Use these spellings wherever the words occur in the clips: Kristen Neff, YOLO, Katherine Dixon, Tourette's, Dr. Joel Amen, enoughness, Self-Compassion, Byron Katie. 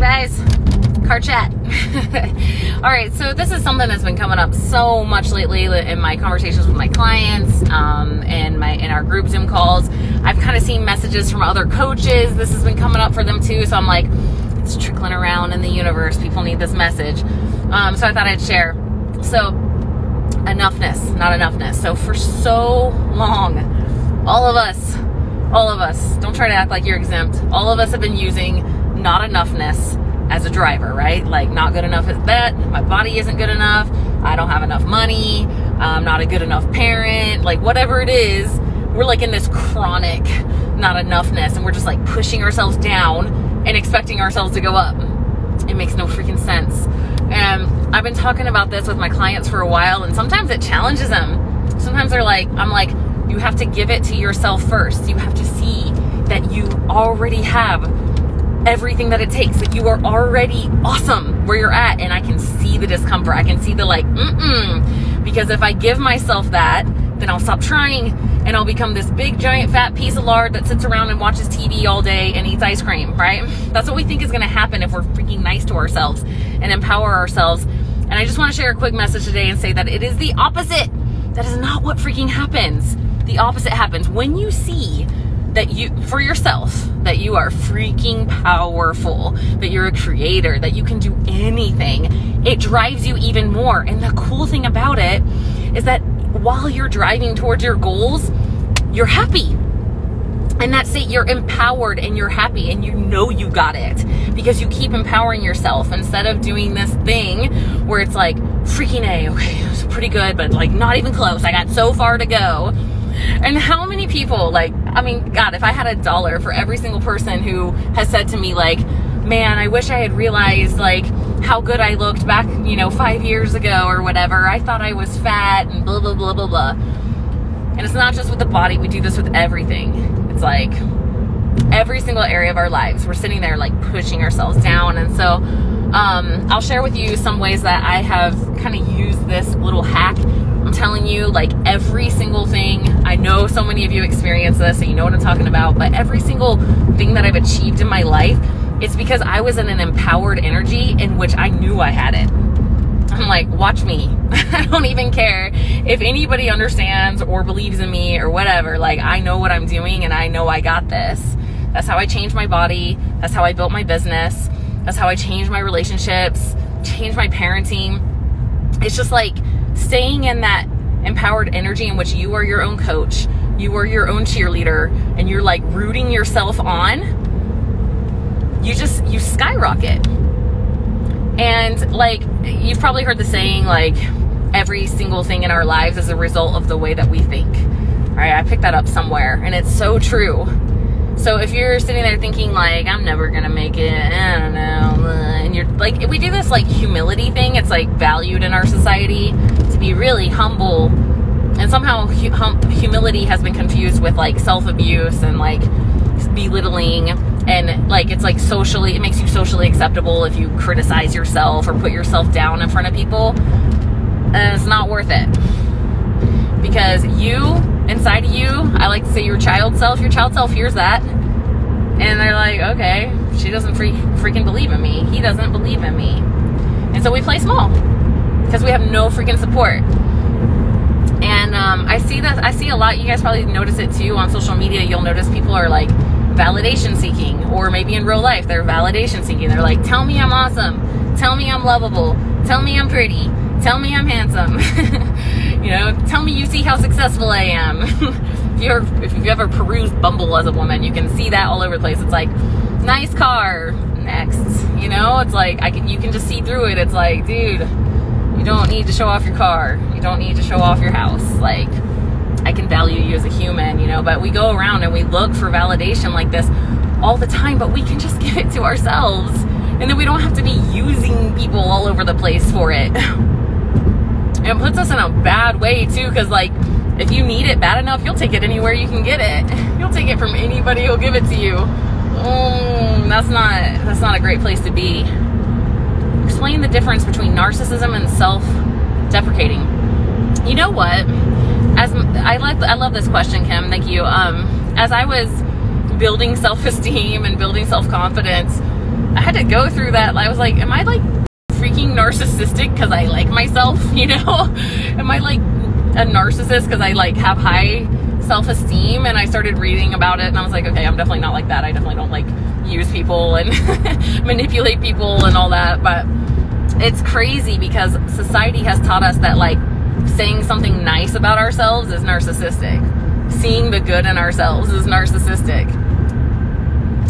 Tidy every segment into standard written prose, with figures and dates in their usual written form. guys. Car chat. All right, so this is something that's been coming up so much lately in my conversations with my clients, in our group Zoom calls. I've kind of seen messages from other coaches. This has been coming up for them too, so I'm like, it's trickling around in the universe. People need this message. So I thought I'd share. So enoughness, not enoughness. So for so long, all of us, don't try to act like you're exempt. All of us have been using not enoughness as a driver, right? Like, not good enough is that, my body isn't good enough, I don't have enough money, I'm not a good enough parent, like whatever it is, we're like in this chronic not enoughness, and we're just like pushing ourselves down and expecting ourselves to go up. It makes no freaking sense. And I've been talking about this with my clients for a while, and sometimes it challenges them. Sometimes they're like, I'm like, you have to give it to yourself first. You have to see that you already have everything that it takes, that you are already awesome where you're at. And I can see the discomfort. I can see the like, because if I give myself that, then I'll stop trying and I'll become this big, giant, fat piece of lard that sits around and watches TV all day and eats ice cream, right? That's what we think is gonna happen if we're freaking nice to ourselves and empower ourselves. And I just wanna share a quick message today and say that it is the opposite. That is not what freaking happens. The opposite happens when you see that you, for yourself, that you are freaking powerful, that you're a creator, that you can do anything. It drives you even more. And the cool thing about it is that while you're driving towards your goals, you're happy. And that's it, you're empowered and you're happy and you know you got it because you keep empowering yourself instead of doing this thing where it's like, freaking A, okay, it's pretty good, but like not even close. I got so far to go. And how many people, like, I mean, God, if I had $1 for every single person who has said to me like, man, I wish I had realized like how good I looked back, you know, 5 years ago or whatever. I thought I was fat and blah, blah, blah, blah, blah. And it's not just with the body. We do this with everything. It's like every single area of our lives. We're sitting there like pushing ourselves down. And so I'll share with you some ways that I have kind of used this little hack. I'm telling you, like every single thing, I know so many of you experience this and you know what I'm talking about, but every single thing that I've achieved in my life, it's because I was in an empowered energy in which I knew I had it. I'm like, watch me. I don't even care if anybody understands or believes in me or whatever. Like, I know what I'm doing and I know I got this. That's how I changed my body. That's how I built my business. That's how I changed my relationships, changed my parenting. It's just like staying in that empowered energy in which you are your own coach, you are your own cheerleader, and you're like rooting yourself on. You skyrocket. And like, you've probably heard the saying, like every single thing in our lives is a result of the way that we think. All right, I picked that up somewhere and it's so true. So if you're sitting there thinking like, I'm never gonna make it, I don't know, and you're like, we do this like humility thing. It's like valued in our society to be really humble. And somehow humility has been confused with like self-abuse and like belittling. And like, it's like socially, it makes you socially acceptable if you criticize yourself or put yourself down in front of people. And it's not worth it. Because you, inside of you, I like to say your child self hears that. And they're like, okay, she doesn't freaking believe in me. He doesn't believe in me. And so we play small because we have no freaking support. And I see a lot, you guys probably notice it too on social media. You'll notice people are like, validation seeking, or maybe in real life they're validation seeking. They're like, tell me I'm awesome, tell me I'm lovable, tell me I'm pretty, tell me I'm handsome. You know, tell me you see how successful I am. If you've ever perused Bumble as a woman, you can see that all over the place. It's like, nice car, next. You know, it's like you can just see through it. It's like, dude, you don't need to show off your car, you don't need to show off your house. Like, I can value you as a human, you know, but we go around and we look for validation like this all the time, but we can just give it to ourselves. And then we don't have to be using people all over the place for it. And it puts us in a bad way too, because like, if you need it bad enough, you'll take it anywhere you can get it. You'll take it from anybody who'll give it to you. That's not a great place to be. Explain the difference between narcissism and self-deprecating. You know what? I love this question, Kim. Thank you. As I was building self-esteem and building self-confidence, I had to go through that. I was like, am I like freaking narcissistic because I like myself, you know? Am I like a narcissist because I like have high self-esteem? And I started reading about it and I was like, okay, I'm definitely not like that. I definitely don't like use people and manipulate people and all that. But it's crazy because society has taught us that like saying something nice about ourselves is narcissistic. Seeing the good in ourselves is narcissistic.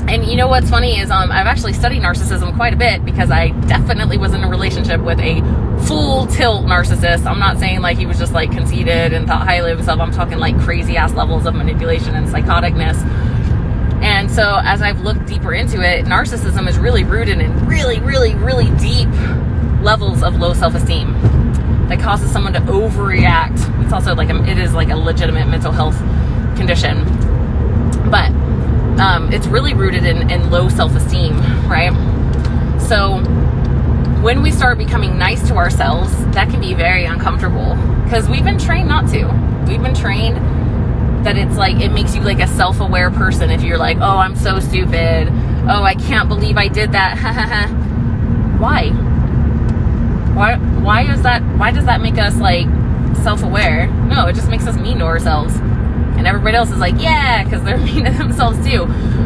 And you know what's funny is I've actually studied narcissism quite a bit because I definitely was in a relationship with a full tilt narcissist. I'm not saying like he was just like conceited and thought highly of himself. I'm talking like crazy ass levels of manipulation and psychoticness. And so as I've looked deeper into it, narcissism is really rooted in really, really, really deep levels of low self-esteem that causes someone to overreact. It's also like it is like a legitimate mental health condition. But it's really rooted in low self-esteem, right? So when we start becoming nice to ourselves, that can be very uncomfortable because we've been trained not to. We've been trained that it's like, it makes you like a self-aware person if you're like, oh, I'm so stupid. Oh, I can't believe I did that. Why? Why does that make us like self-aware? No, it just makes us mean to ourselves. And everybody else is like, yeah, because they're mean to themselves too.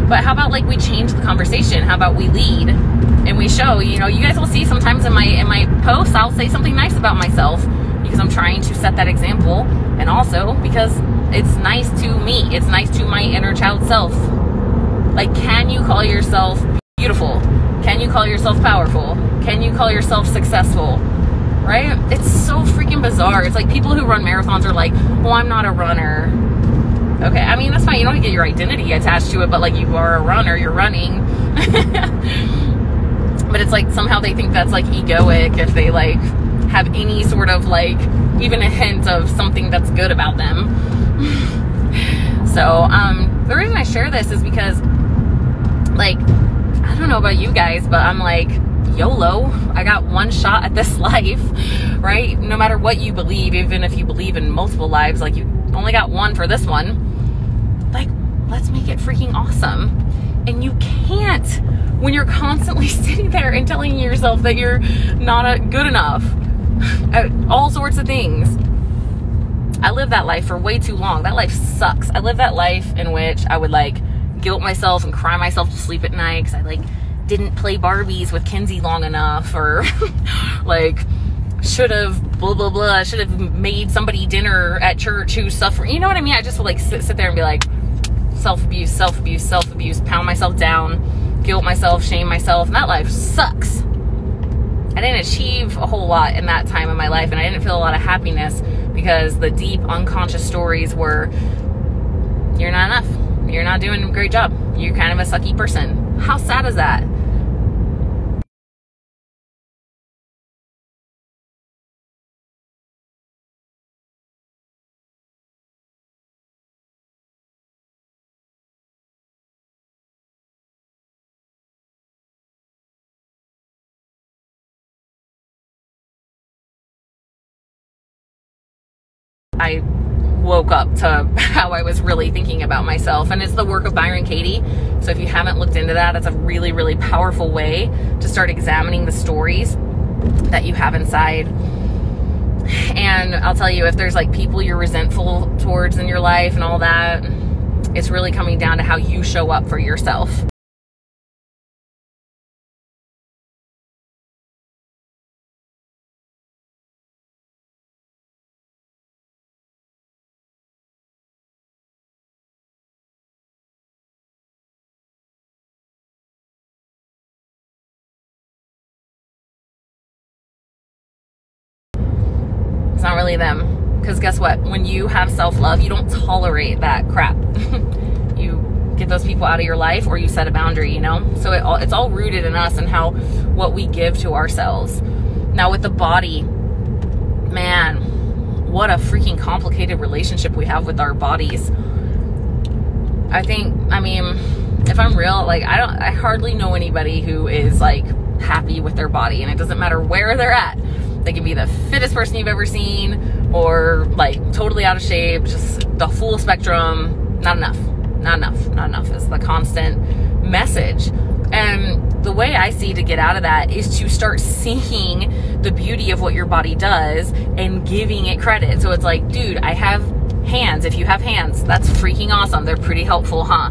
But how about like we change the conversation? How about we lead and we show, you know, you guys will see sometimes in my posts, I'll say something nice about myself because I'm trying to set that example. And also because it's nice to me. It's nice to my inner child self. Like, can you call yourself beautiful? Can you call yourself powerful? Can you call yourself successful? Right? It's so freaking bizarre. It's like people who run marathons are like, well, I'm not a runner. Okay, I mean, that's fine. You don't get your identity attached to it, but like you are a runner, you're running. But it's like somehow they think that's like egoic if they like have any sort of like even a hint of something that's good about them. So the reason I share this is because like, I don't know about you guys, but I'm like, YOLO, I got one shot at this life, right? No matter what you believe, even if you believe in multiple lives, like you only got one for this one. Like, let's make it freaking awesome. And you can't when you're constantly sitting there and telling yourself that you're not good enough at all sorts of things. I lived that life for way too long. That life sucks. I lived that life in which I would like guilt myself and cry myself to sleep at night because I like didn't play Barbies with Kenzie long enough, or like should have blah blah blah, should have made somebody dinner at church who suffered, you know what I mean? I just would like sit there and be like, self-abuse, self-abuse, self-abuse, pound myself down, guilt myself, shame myself, and that life sucks. I didn't achieve a whole lot in that time of my life, and I didn't feel a lot of happiness because the deep unconscious stories were, you're not enough, you're not doing a great job, you're kind of a sucky person. How sad is that? I woke up to how I was really thinking about myself, and it's the work of Byron Katie. So if you haven't looked into that, that's a really, really powerful way to start examining the stories that you have inside. And I'll tell you, if there's like people you're resentful towards in your life and all that, it's really coming down to how you show up for yourself. Not really them, because guess what, when you have self-love, you don't tolerate that crap. You get those people out of your life, or you set a boundary, you know? So it's all rooted in us and how, what we give to ourselves. Now with the body, man, what a freaking complicated relationship we have with our bodies. I mean if I'm real, like I hardly know anybody who is like happy with their body, and it doesn't matter where they're at. They can be the fittest person you've ever seen, or like totally out of shape, just the full spectrum. Not enough, not enough, not enough is the constant message. And the way I see to get out of that is to start seeing the beauty of what your body does and giving it credit. So it's like, dude, I have hands. If you have hands, that's freaking awesome. They're pretty helpful, huh?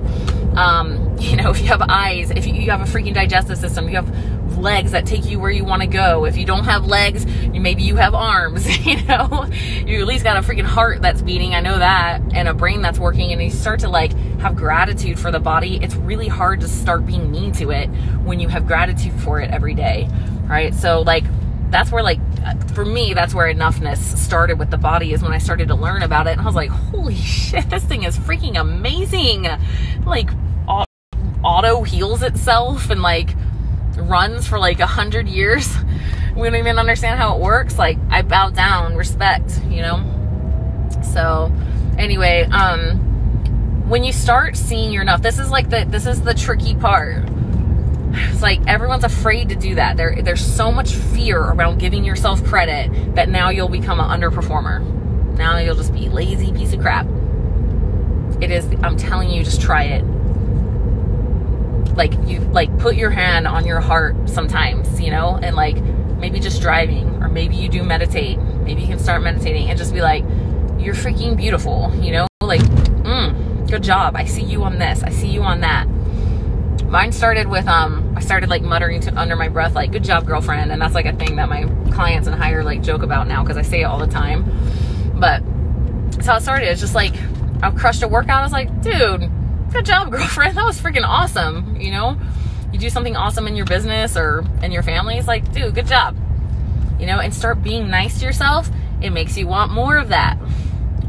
You know, if you have eyes, if you have a freaking digestive system, you have legs that take you where you want to go. If you don't have legs, maybe you have arms, you know, you at least got a freaking heart that's beating. I know that. And a brain that's working, and you start to like have gratitude for the body. It's really hard to start being mean to it when you have gratitude for it every day. Right? So like, that's where like, for me, that's where enoughness started with the body, is when I started to learn about it. And I was like, holy shit, this thing is freaking amazing. Like, auto heals itself and like runs for like 100 years. We don't even understand how it works. Like, I bow down, respect, you know? So anyway, when you start seeing your enough, this is the tricky part. It's like, everyone's afraid to do that. There's so much fear around giving yourself credit that now you'll become an underperformer. Now you'll just be a lazy piece of crap. It is, I'm telling you, just try it. Like, you like put your hand on your heart sometimes, you know, and like maybe just driving, or maybe you do meditate. Maybe you can start meditating and just be like, you're freaking beautiful, you know, like, good job. I see you on this. I see you on that. Mine started with, I started like muttering under my breath, like, good job, girlfriend. And that's like a thing that my clients and hire like joke about now, 'cause I say it all the time. But that's how it started. It's just like, I crushed a workout. I was like, dude, good job, girlfriend. That was freaking awesome. You know, you do something awesome in your business or in your family. It's like, dude, good job. You know, and start being nice to yourself. It makes you want more of that.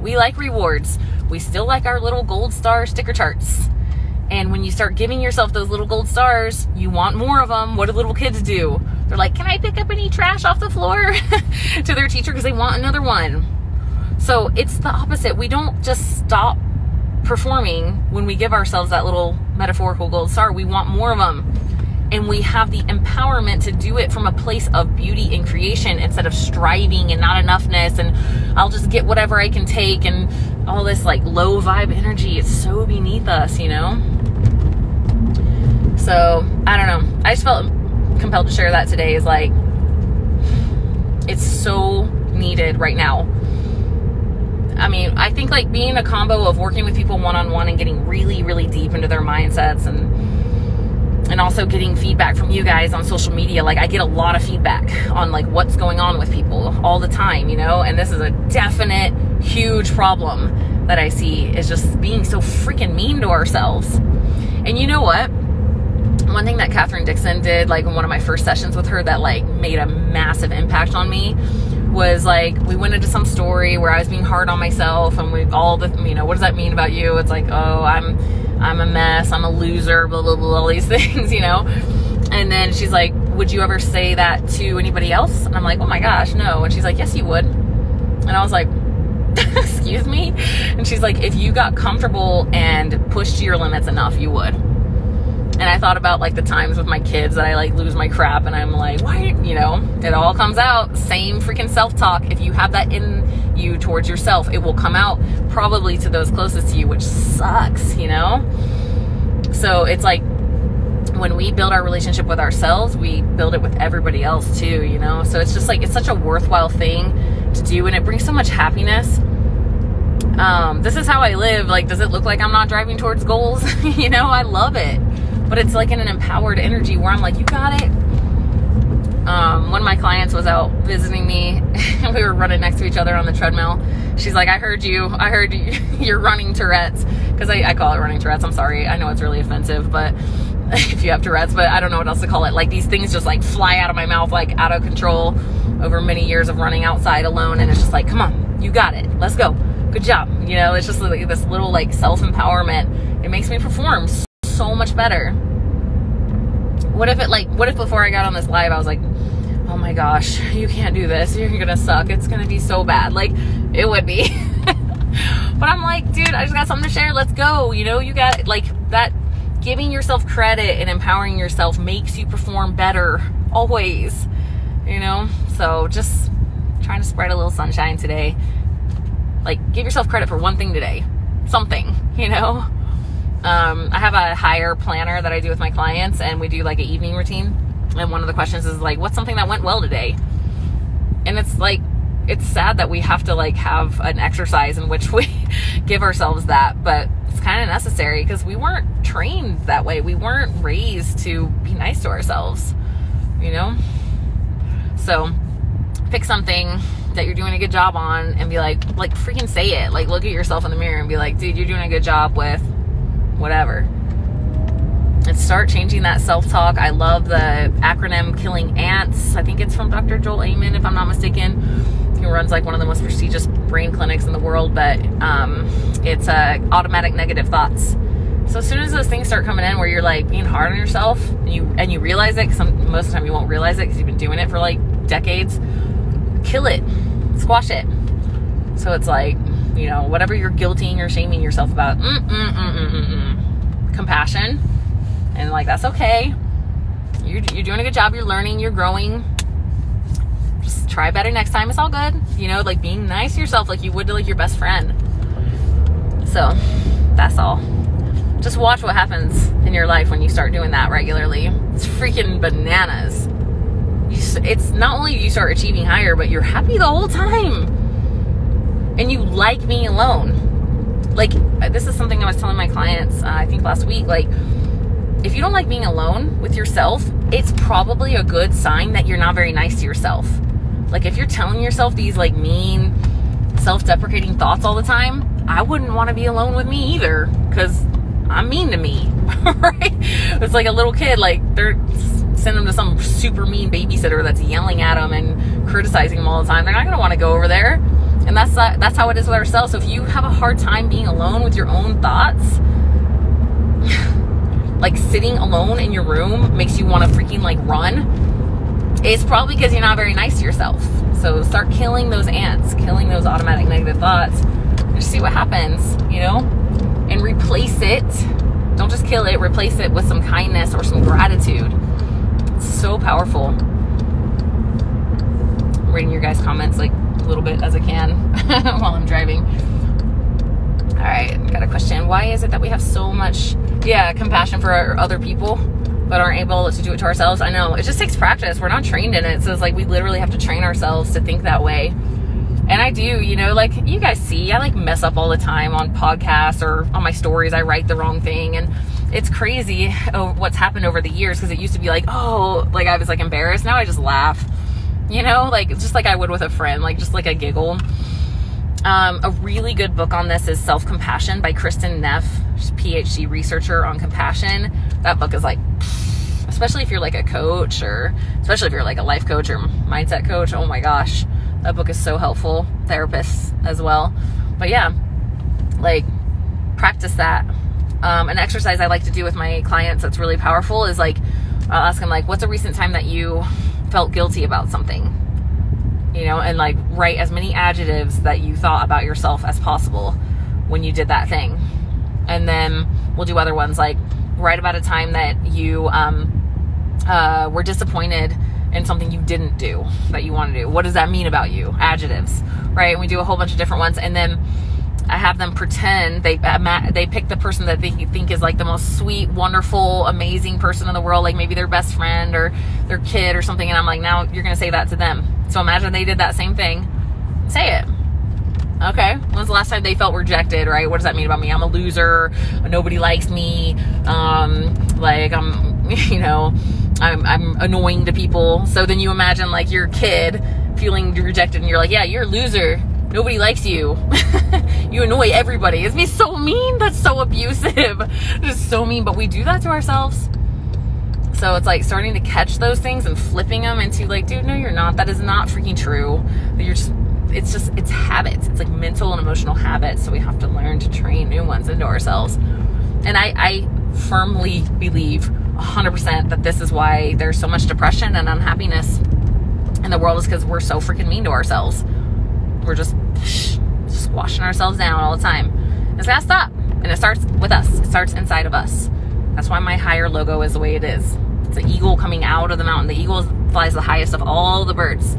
We like rewards. We still like our little gold star sticker charts. And when you start giving yourself those little gold stars, you want more of them. What do little kids do? They're like, can I pick up any trash off the floor to their teacher? 'Cause they want another one. So it's the opposite. We don't just stop performing when we give ourselves that little metaphorical gold star. We want more of them, and we have the empowerment to do it from a place of beauty and creation, instead of striving and not enoughness and I'll just get whatever I can take and all this like low vibe energy. It's so beneath us, you know? So I don't know, I just felt compelled to share that today. Is like, it's so needed right now. I mean, I think like being a combo of working with people one-on-one and getting really, really deep into their mindsets, and also getting feedback from you guys on social media. Like, I get a lot of feedback on like what's going on with people all the time, you know? And this is a definite huge problem that I see, is just being so freaking mean to ourselves. And you know what? One thing that Katherine Dixon did, like in one of my first sessions with her, that like made a massive impact on me, was like, we went into some story where I was being hard on myself, and we all the, you know, what does that mean about you? It's like, oh, I'm a mess, I'm a loser, blah, blah, blah, all these things, you know? And then she's like, would you ever say that to anybody else? And I'm like, oh my gosh, no. And she's like, yes, you would. And I was like, excuse me? And she's like, if you got comfortable and pushed your limits enough, you would. And I thought about like the times with my kids that I like lose my crap, and I'm like, why, you know, it all comes out. Same freaking self-talk. If you have that in you towards yourself, it will come out probably to those closest to you, which sucks, you know? So it's like, when we build our relationship with ourselves, we build it with everybody else too, you know? So it's just like, it's such a worthwhile thing to do, and it brings so much happiness. This is how I live. Like, does it look like I'm not driving towards goals? You know, I love it. But it's like in an empowered energy where I'm like, you got it. One of my clients was out visiting me, and we were running next to each other on the treadmill. She's like, I heard you, you're running Tourette's. 'Cause I call it running Tourette's. I'm sorry. I know it's really offensive, but if you have Tourette's, but I don't know what else to call it. Like, these things just like fly out of my mouth, like out of control over many years of running outside alone. And it's just like, come on, you got it. Let's go. Good job. You know, it's just like this little like self-empowerment. It makes me perform so much better. What if before I got on this live, I was like, oh my gosh, you can't do this. You're going to suck. It's going to be so bad. Like, it would be, but I'm like, dude, I just got something to share. Let's go. You know, you got like that. Giving yourself credit and empowering yourself makes you perform better always, you know? So just trying to spread a little sunshine today. Like, give yourself credit for one thing today, something, you know? I have a hire planner that I do with my clients, and we do like an evening routine. And one of the questions is like, what's something that went well today? And it's like, it's sad that we have to like have an exercise in which we give ourselves that, but it's kind of necessary because we weren't trained that way. We weren't raised to be nice to ourselves, you know? So pick something that you're doing a good job on and be like freaking say it. Like look at yourself in the mirror and be like, dude, you're doing a good job with whatever. And start changing that self-talk. I love the acronym Killing Ants. I think it's from Dr. Joel Amen, if I'm not mistaken. He runs like one of the most prestigious brain clinics in the world, but it's automatic negative thoughts. So as soon as those things start coming in where you're like being hard on yourself and you realize it, because most of the time you won't realize it because you've been doing it for like decades, kill it, squash it. So it's like, you know, whatever you're guilting or shaming yourself about, compassion. And like, that's okay. You're doing a good job. You're learning, you're growing. Just try better next time. It's all good. You know, like being nice to yourself, like you would to like your best friend. So that's all. Just watch what happens in your life when you start doing that regularly. It's freaking bananas. It's not only you start achieving higher, but you're happy the whole time. And you like being alone. Like, this is something I was telling my clients, I think last week, like, if you don't like being alone with yourself, it's probably a good sign that you're not very nice to yourself. Like if you're telling yourself these like mean, self-deprecating thoughts all the time, I wouldn't want to be alone with me either because I'm mean to me, right? It's like a little kid, like they're sending them to some super mean babysitter that's yelling at them and criticizing them all the time. They're not going to want to go over there. And that's how it is with ourselves. So if you have a hard time being alone with your own thoughts, like sitting alone in your room makes you want to freaking like run, it's probably because you're not very nice to yourself. So start killing those ants, killing those automatic negative thoughts. Just see what happens, you know, and replace it. Don't just kill it, replace it with some kindness or some gratitude. It's so powerful. I'm reading your guys' comments like a little bit as I can while I'm driving. All right, got a question. Why is it that we have so much compassion for our other people but aren't able to do it to ourselves? I know, it just takes practice. We're not trained in it. So it's like we literally have to train ourselves to think that way. And I do, you know, like you guys see, I like mess up all the time on podcasts or on my stories. I write the wrong thing. And it's crazy what's happened over the years, because it used to be like, oh, like I was like embarrassed. Now I just laugh, you know, like just like I would with a friend, like just like a giggle. A really good book on this is Self-Compassion by Kristen Neff. She's a PhD researcher on compassion. That book is like, especially if you're like a coach, or especially if you're like a life coach or mindset coach, oh my gosh, that book is so helpful. Therapists as well. But yeah, like practice that. An exercise I like to do with my clients that's really powerful is like, I'll ask them like, what's a recent time that you felt guilty about something? You know, and like write as many adjectives that you thought about yourself as possible when you did that thing. And then we'll do other ones like write about a time that you were disappointed in something you didn't do that you want to do. What does that mean about you? Adjectives, right? And we do a whole bunch of different ones. And then I have them pretend they pick the person that they think is like the most sweet, wonderful, amazing person in the world, like maybe their best friend or their kid or something. And I'm like, now you're going to say that to them. So imagine they did that same thing. Say it. Okay. When's the last time they felt rejected, right? What does that mean about me? I'm a loser. Nobody likes me. Like I'm, you know, I'm annoying to people. So then you imagine like your kid feeling rejected and you're like, yeah, you're a loser. Nobody likes you. You annoy everybody. It's so mean. That's so abusive. It's so mean, but we do that to ourselves. So it's like starting to catch those things and flipping them into like, dude, no, you're not. That is not freaking true. You're just, it's habits. It's like mental and emotional habits. So we have to learn to train new ones into ourselves. And I firmly believe 100% that this is why there's so much depression and unhappiness in the world, is because we're so freaking mean to ourselves. We're just squashing ourselves down all the time. It's gotta stop. And it starts with us. It starts inside of us. That's why my higher logo is the way it is. It's an eagle coming out of the mountain. The eagle flies the highest of all the birds.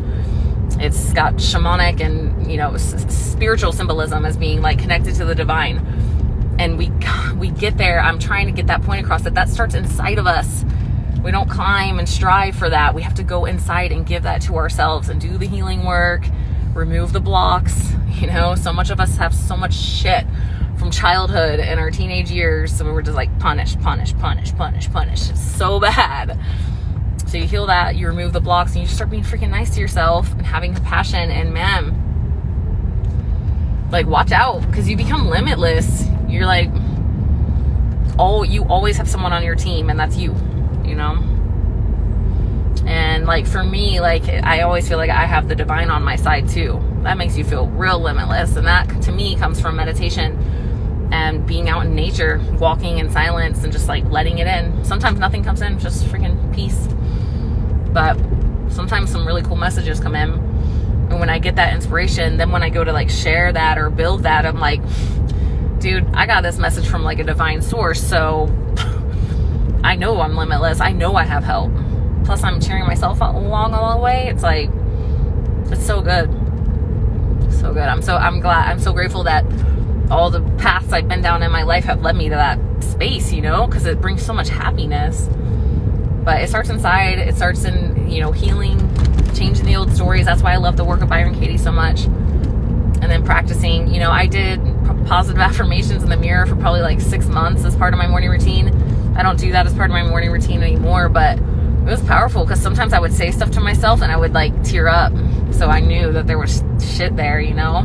It's got shamanic and, you know, spiritual symbolism as being like connected to the divine. and we get there. I'm trying to get that point across, that starts inside of us. We don't climb and strive for that. We have to go inside and give that to ourselves and do the healing work, remove the blocks. You know, so much of us have so much shit from childhood and our teenage years. So we were just like punish. It's so bad. So you heal that, you remove the blocks, and you start being freaking nice to yourself and having compassion. And man, like, watch out, because you become limitless. You're like, oh, you always have someone on your team, and that's you, you know? And like, for me, like, I always feel like I have the divine on my side too. That makes you feel real limitless. And that to me comes from meditation and being out in nature, walking in silence and just like letting it in. Sometimes nothing comes in, just freaking peace. But sometimes some really cool messages come in. And when I get that inspiration, then when I go to like share that or build that, I'm like, dude, I got this message from like a divine source. So I know I'm limitless. I know I have help. Plus I'm cheering myself along all the way. It's like, it's so good. So good. I'm so grateful that all the paths I've been down in my life have led me to that space, you know, because it brings so much happiness. But it starts inside. It starts in, you know, healing, changing the old stories. That's why I love the work of Byron Katie so much. And then practicing, you know, I did positive affirmations in the mirror for probably like 6 months as part of my morning routine. I don't do that as part of my morning routine anymore, but it was powerful because sometimes I would say stuff to myself and I would like tear up. So I knew that there was shit there, you know?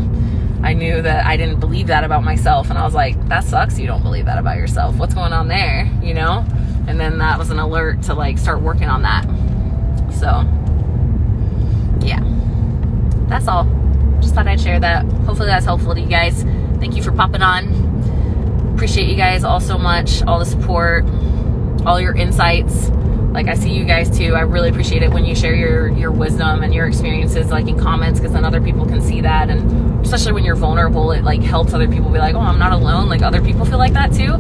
I knew that I didn't believe that about myself. And I was like, that sucks. You don't believe that about yourself. What's going on there, you know? And then that was an alert to like start working on that. So yeah, that's all. Just thought I'd share that. Hopefully that's helpful to you guys. Thank you for popping on. Appreciate you guys all so much. All the support, all your insights. Like, I see you guys too. I really appreciate it when you share your wisdom and your experiences, like in comments, because then other people can see that. And especially when you're vulnerable, it like helps other people be like, oh, I'm not alone. Like, other people feel like that too.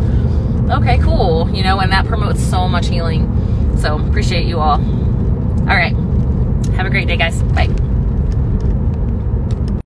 Okay, cool. You know, and that promotes so much healing. So appreciate you all. All right. Have a great day, guys. Bye.